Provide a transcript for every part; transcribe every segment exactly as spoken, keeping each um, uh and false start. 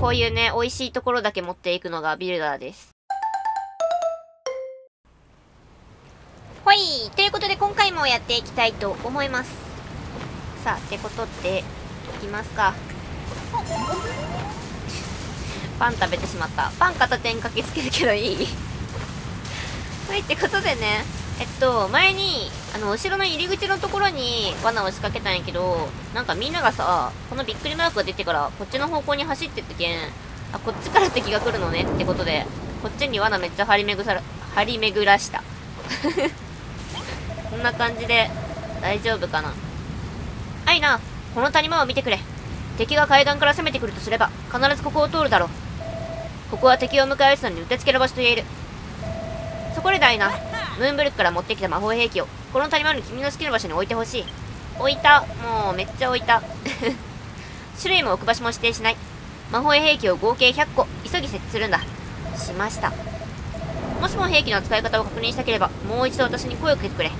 こういうね、美味しいところだけ持っていくのがビルダーです。ほい。ということで、今回もやっていきたいと思います。さあ、ってことで、いきますか。パン食べてしまった。パン片手にかけつけるけどいい？はい、ってことでね、えっと、前に、あの、後ろの入り口のところに罠を仕掛けたんやけど、なんかみんながさ、このびっくりマークが出てから、こっちの方向に走ってってけん、あ、こっちから敵が来るのねってことで、こっちに罠めっちゃ張り巡ら、張り巡らした。こんな感じで、大丈夫かな。あいな、この谷間を見てくれ。敵が階段から攻めてくるとすれば、必ずここを通るだろう。ここは敵を迎え撃つのにうってつけの場所と言える。そこでだいな、ムーンブルクから持ってきた魔法兵器を、この谷間の君の好きな場所に置いてほしい。置いた。もうめっちゃ置いた。種類も置く場所も指定しない。魔法兵器を合計ひゃっこ、急ぎ設置するんだ。しました。もしも兵器の使い方を確認したければ、もう一度私に声をかけてくれ。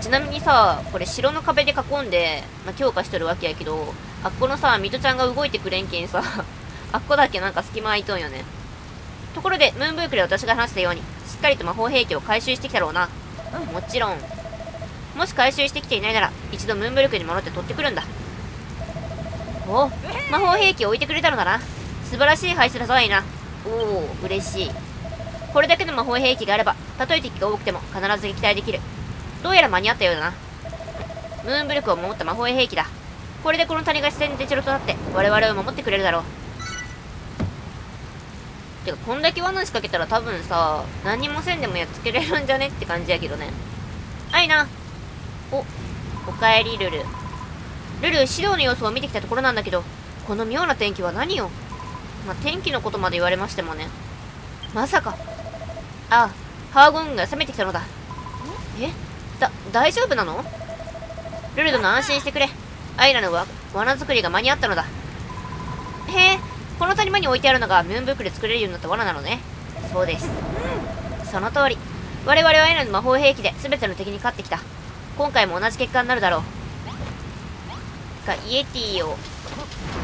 ちなみにさ、これ城の壁で囲んで、まあ、強化しとるわけやけど、あっこのさ、ミトちゃんが動いてくれんけんさ、あっこだけなんか隙間空いとんよね。ところで、ムーンブークで私が話したように、しっかりと魔法兵器を回収してきたろうな。もちろん。もし回収してきていないなら、一度ムーンブルクに戻って取ってくるんだ。おお、魔法兵器を置いてくれたのだな。素晴らしい配置だぞ、いいな。おお、嬉しい。これだけの魔法兵器があれば、たとえ敵が多くても必ず撃退できる。どうやら間に合ったようだな。ムーンブルクを守った魔法兵器だ。これでこの谷が自然に出ちろとなって、我々を守ってくれるだろう。てか、こんだけ罠仕掛けたら多分さ、何もせんでもやっつけれるんじゃねって感じやけどね。あいな。お、おかえりルル。ルル、指導の様子を見てきたところなんだけど、この妙な天気は何よ。まあ、天気のことまで言われましてもね。まさか。ああ、ハーゴン軍が攻めてきたのだ。えだ、大丈夫なの？ルル殿、安心してくれ。アイラの罠作りが間に合ったのだ。へえ、この谷間に置いてあるのがムーンブックで作れるようになった罠なのね。そうです。その通り。我々はアイラの魔法兵器で全ての敵に勝ってきた。今回も同じ結果になるだろう。が、イエティを、こ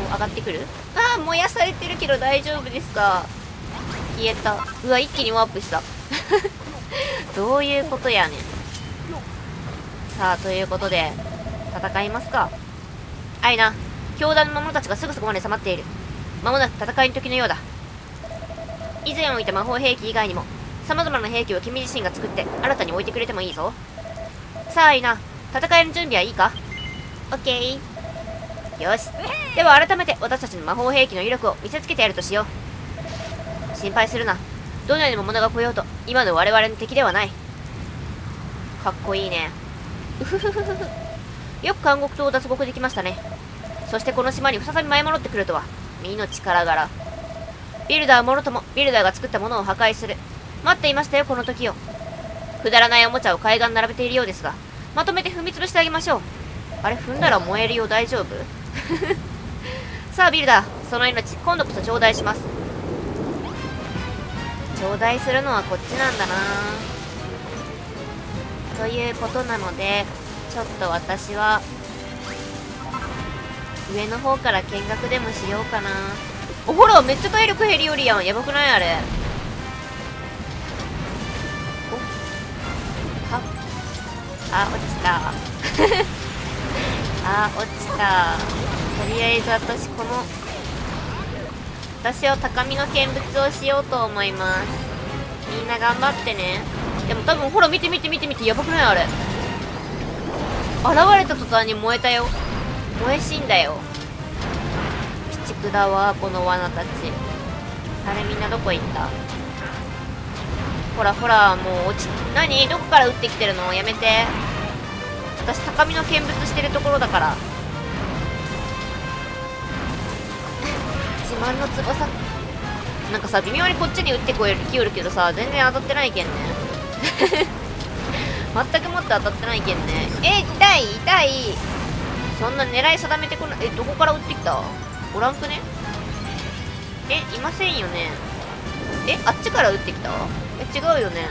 う上がってくる？ああ、燃やされてるけど大丈夫ですか？消えた。うわ、一気にワープした。どういうことやねん。さあ、ということで、戦いますか。あいな、教団の魔物たちがすぐそこまで迫っている。間もなく戦いの時のようだ。以前置いた魔法兵器以外にも、様々な兵器を君自身が作って、新たに置いてくれてもいいぞ。さあ、あいな、戦いの準備はいいか？オッケー。よし。では改めて、私たちの魔法兵器の威力を見せつけてやるとしよう。心配するな。どのように魔物が来ようと、今の我々の敵ではない。かっこいいね。うふふふふ。よく監獄島を脱獄できましたね。そしてこの島に再び舞い戻ってくるとは、身の力柄。ビルダーもろとも、ビルダーが作ったものを破壊する。待っていましたよ、この時を。くだらないおもちゃを海岸に並べているようですが、まとめて踏み潰してあげましょう。あれ、踏んだら燃えるよ、大丈夫？さあ、ビルダー、その命、今度こそ頂戴します。頂戴するのはこっちなんだなぁ。ということなので、ちょっと私は、上の方から見学でもしようかな。お、ほら、めっちゃ体力減りよりやん。やばくないあれ。お、はあ、落ちた。あ、落ちた。とりあえず私、この、私を高みの見物をしようと思います。みんな頑張ってね。でも多分ほら見て見て見て見て、やばくないあれ。現れた途端に燃えたよ。燃え死んだよ。鬼畜だわこの罠たち。あれみんなどこ行った？ほらほら、もう落ち、何どこから撃ってきてるの？やめて。私高みの見物してるところだから。自慢の翼。なんかさ、微妙にこっちに撃ってきよるけどさ、全然当たってないけんね。全くもって当たってないけんね。え、痛い痛い。そんな狙い定めてこない。え、どこから撃ってきた？おらんくね？え、いませんよね。え、あっちから撃ってきた？え、違うよね。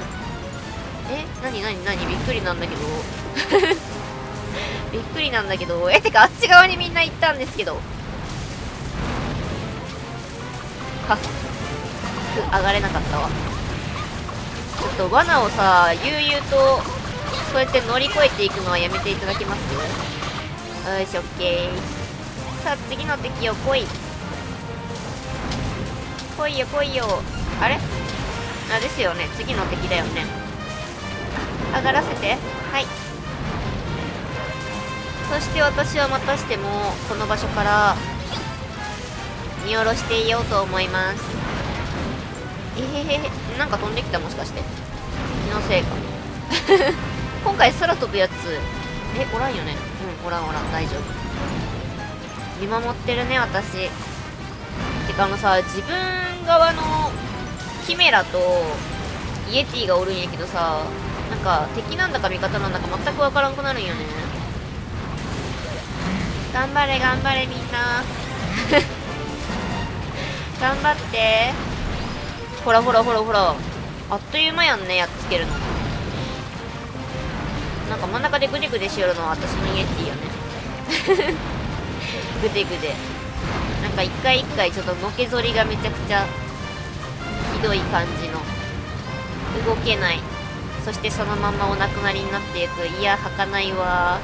え、なになになに、びっくりなんだけど。びっくりなんだけど。え、てかあっち側にみんな行ったんですけど。はっ、上がれなかったわ。ちょっと罠をさ、悠々とそうやって乗り越えていくのはやめていただけます？よし、オッケー。さあ次の敵よ、来い来いよ来いよ。あれ、あ、ですよね、次の敵だよね。上がらせて、はい。そして私はまたしてもこの場所から見下ろしていようと思います。えへへ、なんか飛んできた、もしかして気のせいか。今回空飛ぶやつ、え、おらんよね。うん、おらんおらん、大丈夫。見守ってるね、私。てかあのさ、自分側のキメラとイエティがおるんやけどさ、なんか敵なんだか味方なんだか全くわからんくなるんよね。頑張れ頑張れみんな。頑張って。ほらほらほらほら、あっという間やんね、やっつけるの。なんか真ん中でグデグデしよるのは私のイエティよね。グデグデ、なんか一回一回ちょっとのけぞりがめちゃくちゃひどい感じの、動けない、そしてそのままお亡くなりになっていく。いや、儚いわ。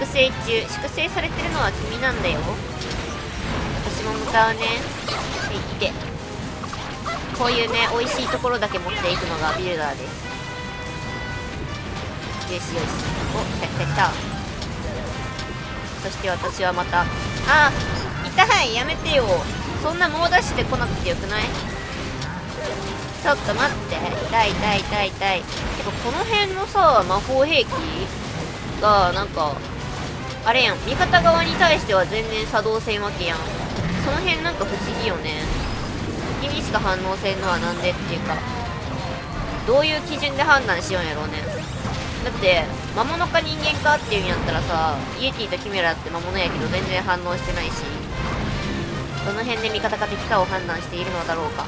粛清中、粛清されてるのは君なんだよ。私も向かうね。はい、行って。こういうね、美味しいところだけ持っていくのがビルダーです。よしよし、お、来た来た。そして私はまた、あー、痛い、やめてよ。そんな猛ダッシュで来なくてよくない？ちょっと待って、痛い痛い痛い痛い。てかこの辺のさ、魔法兵器がなんかあれやん、味方側に対しては全然作動せんわけやん。その辺なんか不思議よね。敵にしか反応せんのはなんでっていうか、どういう基準で判断しようんやろうね。だって魔物か人間かっていうんやったらさ、イエティとキメラって魔物やけど全然反応してないし、どの辺で味方か敵かを判断しているのだろうか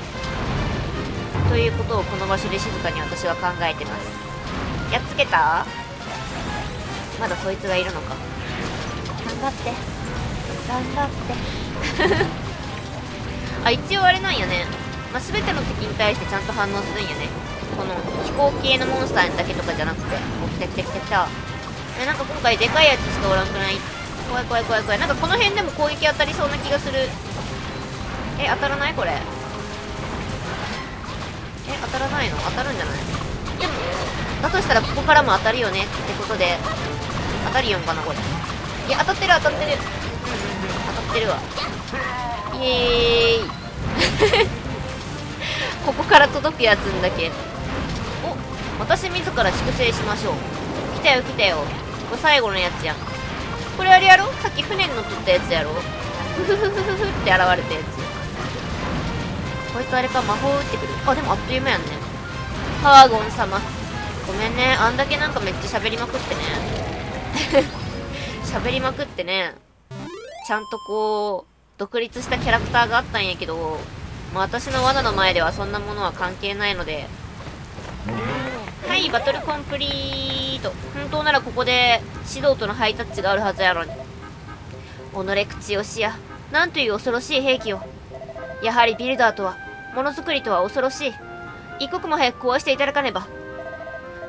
ということを、この場所で静かに私は考えてます。やっつけた？まだそいつがいるのか。頑張って頑張って。あ、一応あれなんやね、まあ、全ての敵に対してちゃんと反応するんやね。この飛行系のモンスターだけとかじゃなくて。お、来た来た来た来た。え、なんか今回でかいやつしかおらんくない？怖い怖い怖い怖い。なんかこの辺でも攻撃当たりそうな気がする。え、当たらない？これ、え、当たらないの？当たるんじゃない？でも、だとしたらここからも当たるよねってことで、当たるよんかな、これ。いや、当たってる当たってる。うんうんうん、当たってるわ。イエーイ。ここから届くやつんだけ。お、私自ら粛清しましょう。来たよ来たよ。これ最後のやつやん。これあれやろ？さっき船に乗っとったやつやろ？ふふふふふって現れたやつ。こいつあれか、魔法打ってくる。あ、でもあっという間やんね。ハーゴン様。ごめんね。あんだけなんかめっちゃ喋りまくってね。喋りまくってね。ちゃんとこう、独立したキャラクターがあったんやけど、まあ私の罠の前ではそんなものは関係ないので。はい、バトルコンプリート。本当ならここで、指導とのハイタッチがあるはずやのに。己口惜しや。なんという恐ろしい兵器を。やはりビルダーとは、ものづくりとは恐ろしい。一刻も早く壊していただかねば。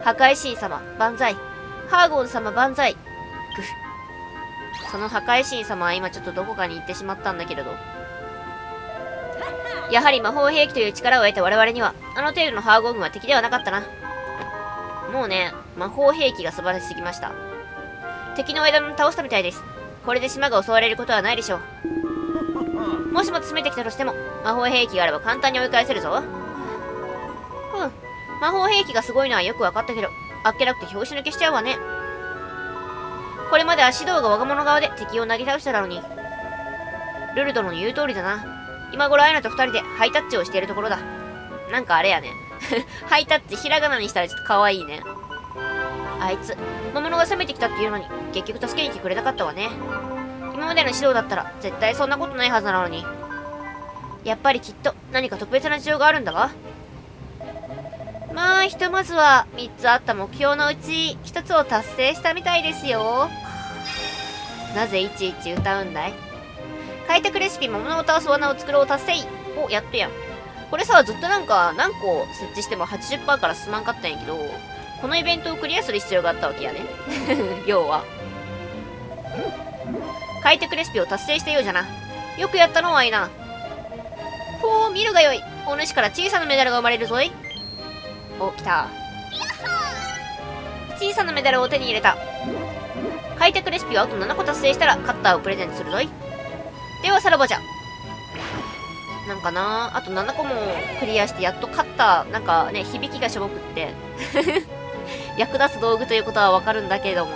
破壊神様、万歳。ハーゴン様、万歳。グフ。その破壊神様は今ちょっとどこかに行ってしまったんだけれど。やはり魔法兵器という力を得た我々には、あの程度のハーゴン軍は敵ではなかったな。もうね、魔法兵器が素晴らしすぎました。敵の枝も倒したみたいです。これで島が襲われることはないでしょう。もしも詰めてきたとしても、魔法兵器があれば簡単に追い返せるぞ。うん。魔法兵器がすごいのはよく分かったけど、あっけなくて拍子抜けしちゃうわね。これまでは指導が我が物顔で敵を投げ倒したのに。ルルドの言う通りだな。今頃アイナと二人でハイタッチをしているところだ。なんかあれやね。ハイタッチひらがなにしたらちょっと可愛いね。あいつ、魔物が攻めてきたっていうのに、結局助けに来てくれなかったわね。今までの指導だったら絶対そんなことないはずなのに。やっぱりきっと何か特別な事情があるんだわ。まあひとまずはみっつあった目標のうちひとつを達成したみたいですよ。なぜいちいち歌うんだい？開拓テクレシピ、魔物を倒す罠を作ろう達成。お、やっとやん。これさ、ずっとなんか、何個設置しても はちじゅっパーセント から進まんかったんやけど、このイベントをクリアする必要があったわけやね。要は。開拓レシピを達成したようじゃな。よくやったのはいいな。ほう、見るがよい。お主から小さなメダルが生まれるぞい。お、来た。小さなメダルを手に入れた。開拓レシピをあとななこ達成したらカッターをプレゼントするぞい。ではさらばじゃ。なんかなあとななこもクリアしてやっとカッター、なんかね、響きがしょぼくって役立つ道具ということはわかるんだけれども、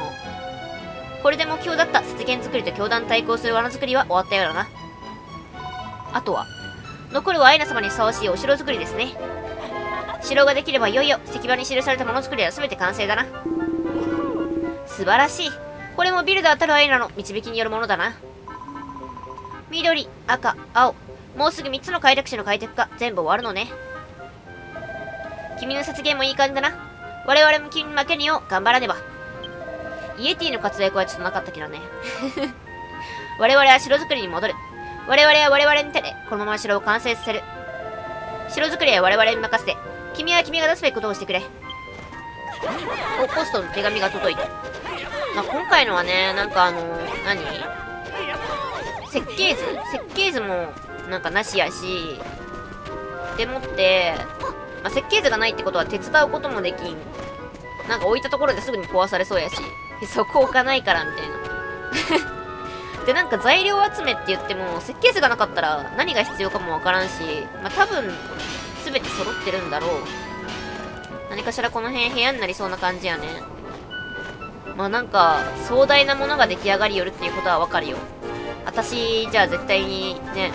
これで目標だった雪原作りと教団対抗する罠作りは終わったようだな。あとは残るはアイナ様にふさわしいお城作りですね。城ができればいよいよ石場に記されたもの作りは全て完成だな。素晴らしい。これもビルダーたるアイナの導きによるものだな。緑、赤、青、もうすぐみっつの開拓地の開拓が全部終わるのね。君の雪原もいい感じだな。我々も君に負けぬよう頑張らねば。イエティの活躍はちょっとなかったけどね。我々は城作りに戻る。我々は我々の手でこのまま城を完成させる。城作りは我々に任せて、君は君が出すべきことをしてくれ。お、ポストの手紙が届いた。まあ、今回のはね、なんかあのー、何設計図設計図もなんかなしやし、でもって、まあ、設計図がないってことは手伝うこともできん。なんか置いたところですぐに壊されそうやし、そこ置かないからみたいな。で、なんか材料集めって言っても、設計図がなかったら何が必要かもわからんし、まあ、多分、すべて揃ってるんだろう。何かしらこの辺部屋になりそうな感じやね。まあなんか、壮大なものが出来上がりよるっていうことはわかるよ。私、じゃあ絶対にね、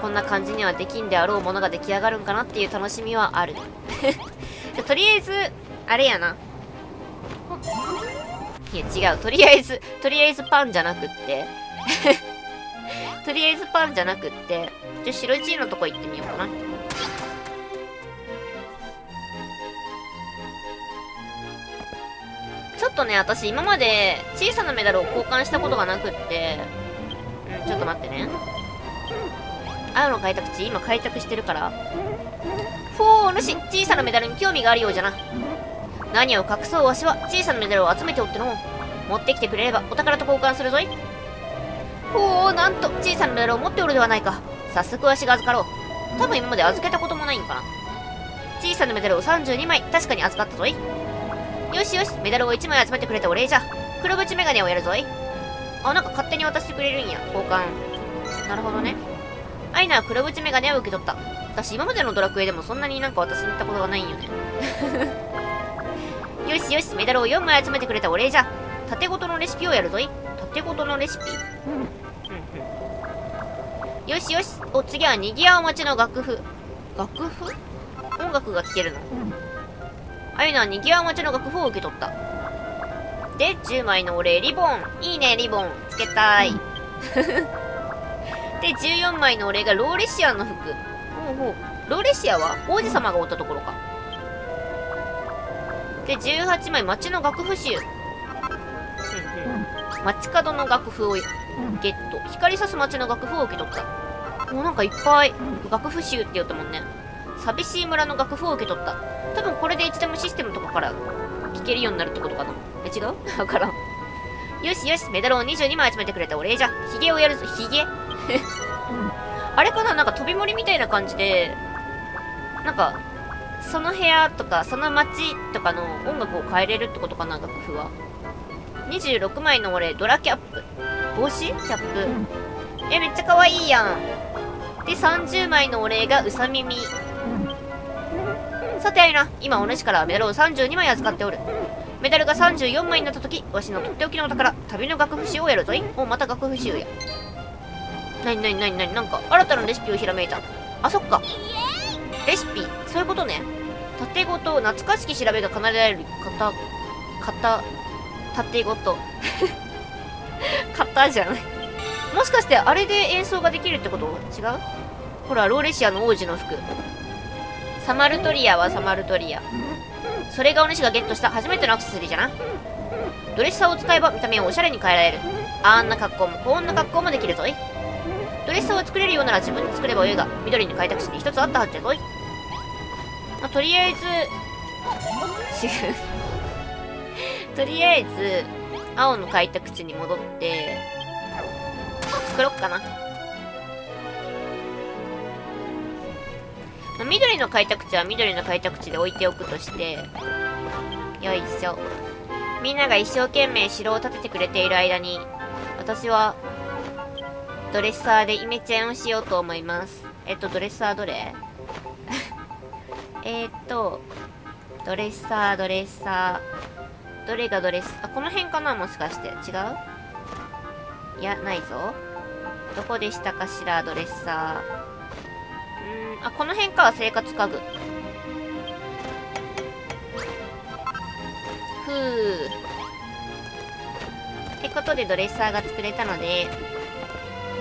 こんな感じにはできんであろうものが出来上がるんかなっていう楽しみはある。じゃとりあえず、あれやな。いや違う。とりあえず、とりあえずパンじゃなくって。とりあえずパンじゃなくって。じゃ、白地のとこ行ってみようかな。ちょっとね、私今まで小さなメダルを交換したことがなくって。うん、ちょっと待ってね。青の開拓地、今開拓してるから。フォー、お主、小さなメダルに興味があるようじゃな。何を隠そう、わしは小さなメダルを集めておっての。持ってきてくれればお宝と交換するぞい。おお、なんと小さなメダルを持っておるではないか。早速わしが預かろう。多分今まで預けたこともないんかな。小さなメダルをさんじゅうにまい確かに預かったぞい。よしよし、メダルをいちまい集めてくれたお礼じゃ。黒縁メガネをやるぞい。あ、なんか勝手に渡してくれるんや、交換。なるほどね。アイナは黒縁メガネを受け取った。私今までのドラクエでもそんなになんか私に言ったことがないんよね。よしよし、メダルをよんまい集めてくれたお礼じゃ。縦ごとのレシピをやるぞい。縦ごとのレシピ、うん、よしよし。お、次はにぎわう町の楽譜。楽譜音楽が聴けるの。あゆなはにぎわう町の楽譜を受け取った。で、じゅうまいのお礼、リボン。いいね、リボン。つけたい。で、じゅうよんまいのお礼がローレシアの服。ほうほう。ローレシアは王子様がおったところか。で、じゅうはちまい、街の楽譜集。うんうん。街角の楽譜をゲット。光さす街の楽譜を受け取った。もうなんかいっぱい。楽譜集って言ったもんね。寂しい村の楽譜を受け取った。多分これでいつでもシステムとかから聞けるようになるってことかな。え、違う？わからん。よしよし、メダルをにじゅうにまい集めてくれたお礼じゃ。ヒゲをやるぞ、ヒゲ。あれかな、なんか飛び盛りみたいな感じで、なんか、その部屋とか、その街とかの音楽を変えれるってことかな、楽譜は。にじゅうろくまいの俺、ドラキャップ。帽子キャップ。え、めっちゃ可愛いやん。で、さんじゅうまいの俺がうさ耳。さて、アイナ、今お主からメダルをさんじゅうにまい預かっておる。メダルがさんじゅうよんまいになったとき、わしのとっておきのお宝、旅の楽譜集をやるぞい。お、また楽譜集や。なになになになに、なんか、新たなレシピをひらめいた。あ、そっか。レシピ、そういうことね。縦ごと、懐かしき調べが奏でられる、型、型、縦ごと。型じゃない。もしかして、あれで演奏ができるってこと？違う？ほら、ローレシアの王子の服。サマルトリアはサマルトリア。それがお主がゲットした初めてのアクセサリーじゃな。ドレッサーを使えば見た目をおしゃれに変えられる。あんな格好もこんな格好もできるぞい。ドレッサーを作れるようなら自分で作ればよいが、緑の開拓地に一つあったはずじゃこい。まあ、とりあえず、違う。とりあえず、青の開拓地に戻って、作ろっかな。まあ、緑の開拓地は緑の開拓地で置いておくとして、よいしょ。みんなが一生懸命城を建ててくれている間に、私は、ドレッサーでイメチェンをしようと思います。えっと、ドレッサーどれえっと、ドレッサー、ドレッサー。どれがドレッサー、あ、この辺かなもしかして。違う？いや、ないぞ。どこでしたかしら、ドレッサー。うーん、あ、この辺かは生活家具。ふう。ってことでドレッサーが作れたので、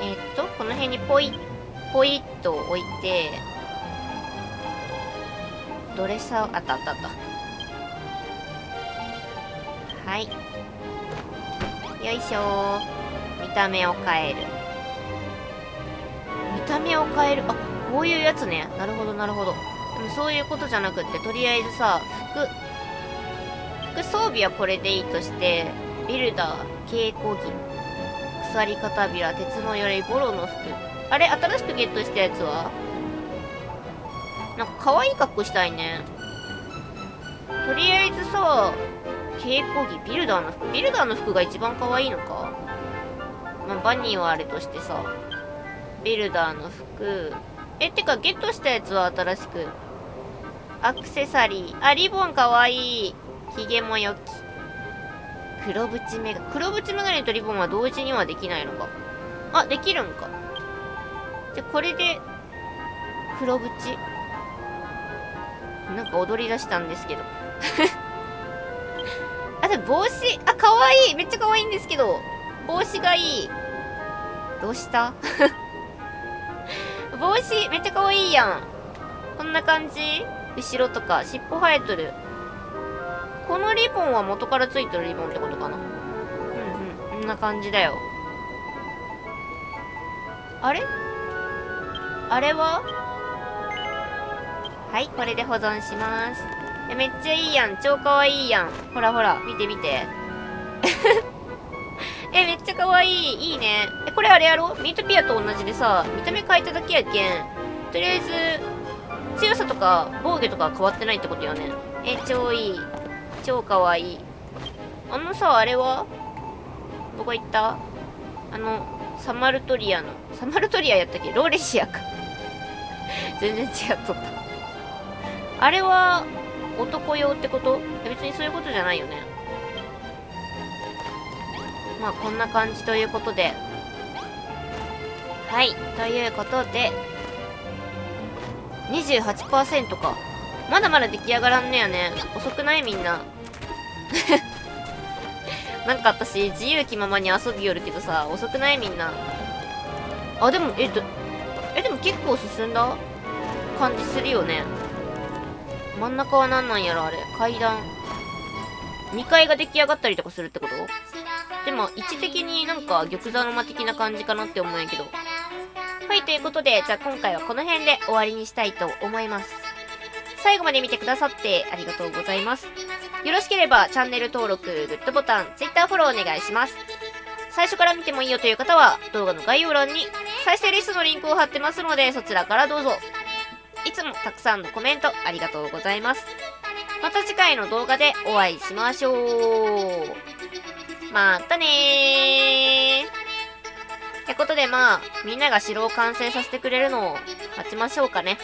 えっと、この辺にポイ、ポイッと置いて、ドレッサー、あったあったあった。はい。よいしょー。見た目を変える。見た目を変える。あ、こういうやつね。なるほどなるほど。でもそういうことじゃなくって、とりあえずさ、服、服装備はこれでいいとして、ビルダー、稽古着。鎖片びら、鉄の鎧、ボロの服。あれ新しくゲットしたやつはなんか可愛い格好したいね。とりあえずさ、稽古着、ビルダーの服。ビルダーの服が一番可愛いのか。まあ、バニーはあれとしてさ、ビルダーの服。え、てかゲットしたやつは新しく。アクセサリー。あ、リボン可愛い。ひげもよき。黒縁メガネ。黒縁メガネとリボンは同時にはできないのか。あ、できるんか。じゃ、これで、黒縁。なんか踊り出したんですけど。あ、で、帽子。あ、かわいい。めっちゃかわいいんですけど。帽子がいい。どうした？帽子、めっちゃかわいいやん。こんな感じ？後ろとか、尻尾生えとる。このリボンは元からついてるリボンってことかな。うんうん。こんな感じだよ。あれ？あれは？はい、これで保存します。え、めっちゃいいやん。超かわいいやん。ほらほら、見て見て。え、めっちゃかわいい。いいね。え、これあれやろ？ミートピアと同じでさ、見た目変えただけやけん。とりあえず、強さとか防御とか変わってないってことよね。え、超いい。超かわいい。あのさ、あれはどこ行った？あの、サマルトリアの。サマルトリアやったっけ？ローレシアか。全然違っとった。あれは、男用ってこと？別にそういうことじゃないよね。まあ、こんな感じということで。はい。ということで、にじゅうはちパーセント か。まだまだ出来上がらんねやね。遅くないみんな。なんか私、自由気ままに遊びよるけどさ、遅くないみんな。あ、でも、えっと、え、でも結構進んだ感じするよね。真ん中は何なんやろ、あれ。階段。にかいが出来上がったりとかするってこと？でも、位置的になんか玉座の間的な感じかなって思うんやけど。はい、ということで、じゃあ今回はこの辺で終わりにしたいと思います。最後まで見てくださってありがとうございます。よろしければチャンネル登録、グッドボタン、Twitter フォローお願いします。最初から見てもいいよという方は動画の概要欄に再生リストのリンクを貼ってますのでそちらからどうぞ。いつもたくさんのコメントありがとうございます。また次回の動画でお会いしましょう。またねー。ってことでまあみんなが城を完成させてくれるのを待ちましょうかね。